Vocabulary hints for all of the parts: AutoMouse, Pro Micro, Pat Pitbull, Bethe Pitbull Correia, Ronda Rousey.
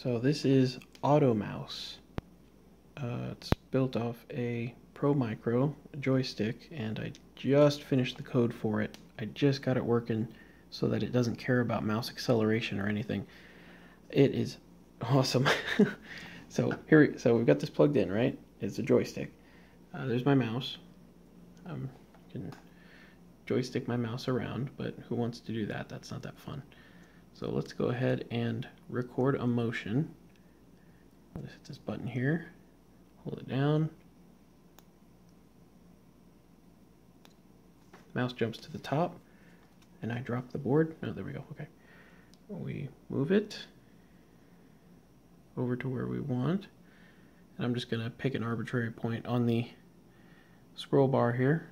So this is AutoMouse. It's built off a Pro Micro joystick, and I just finished the code for it. I just got it working so that it doesn't care about mouse acceleration or anything. It is awesome. So we've got this plugged in, right? It's a joystick. There's my mouse. I can joystick my mouse around, but who wants to do that? That's not that fun. So let's go ahead and record a motion. Let's hit this button here, hold it down. Mouse jumps to the top, and I drop the board. No, there we go, okay. We move it over to where we want. And I'm just gonna pick an arbitrary point on the scroll bar here.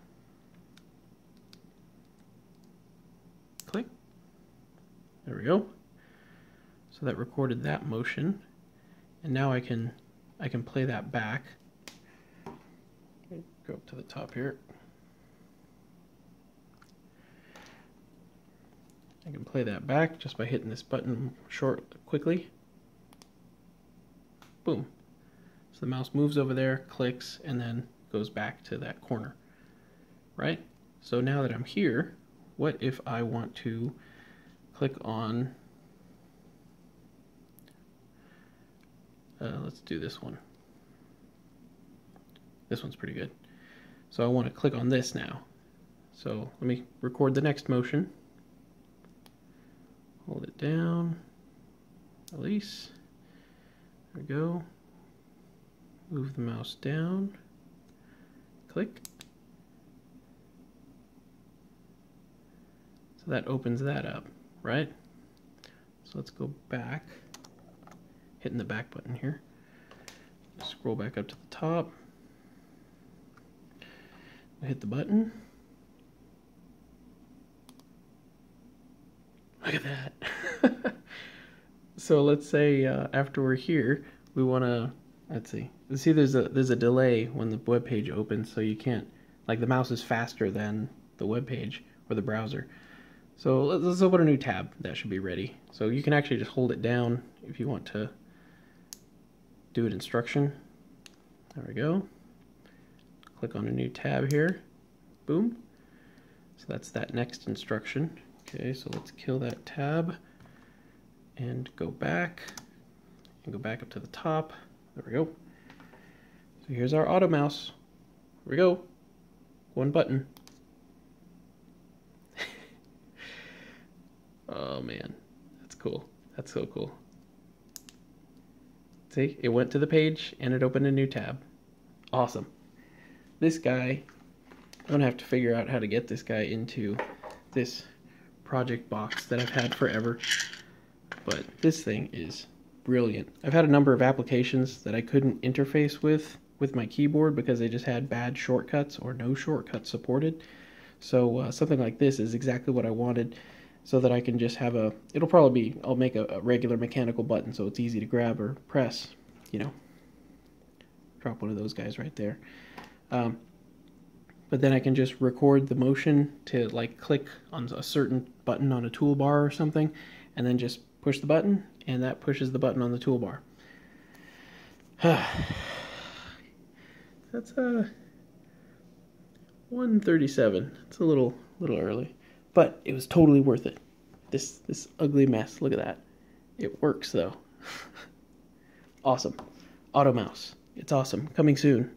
Click, there we go. So that recorded that motion. And now I can play that back. Go up to the top here. I can play that back just by hitting this button quickly. Boom. So the mouse moves over there, clicks, and then goes back to that corner, right? So now that I'm here, what if I want to click on, let's do this one. This one's pretty good. So I want to click on this now. So let me record the next motion. Hold it down, release, there we go, move the mouse down, click. So that opens that up, right? So let's go back, hitting the back button here, scroll back up to the top, hit the button. Look at that. So let's say after we're here, we want to, let's see. See, there's a delay when the web page opens, so you can't, like, the mouse is faster than the web page or the browser. So let's open a new tab. That should be ready. So you can actually just hold it down if you want to do an instruction. There we go. Click on a new tab here. Boom. So that's that next instruction. Okay, so let's kill that tab and go back up to the top. There we go. So here's our AutoMouse. Here we go. One button. Oh man, that's cool. That's so cool. See, it went to the page and it opened a new tab. Awesome. This guy, I'm gonna have to figure out how to get this guy into this project box that I've had forever, but this thing is brilliant. I've had a number of applications that I couldn't interface with my keyboard because they just had bad shortcuts or no shortcuts supported. So something like this is exactly what I wanted, so that I can just have a, it'll probably be, I'll make a regular mechanical button so it's easy to grab or press, you know, drop one of those guys right there. But then I can just record the motion to, like, click on a certain button on a toolbar or something, and then just push the button, and that pushes the button on the toolbar. That's 137. It's a little early, but it was totally worth it. This ugly mess. Look at that. It works though. Awesome. AutoMouse. It's awesome. Coming soon.